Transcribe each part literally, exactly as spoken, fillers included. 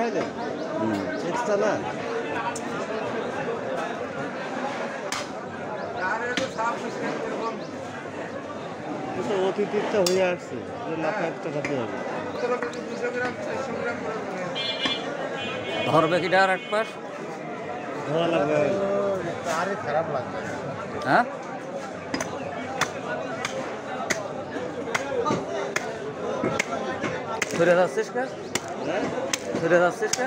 해야 돼. 음. 재밌잖아. 그래서 어떻게 비싸 후회할 수. 나팔부터 가져야 돼. ধরবে কি আর একবার ধরা লাগবে আরে খারাপ লাগবে হ্যাঁ ধরে যাচ্ছিস কা হ্যাঁ ধরে যাচ্ছিস কা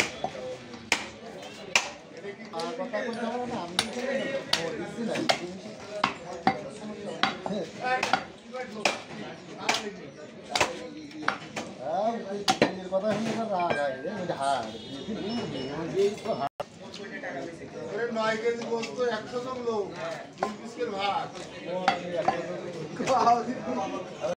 নয় কেজি গোস্ত একশো জন লোক দুই পিসের ভাত।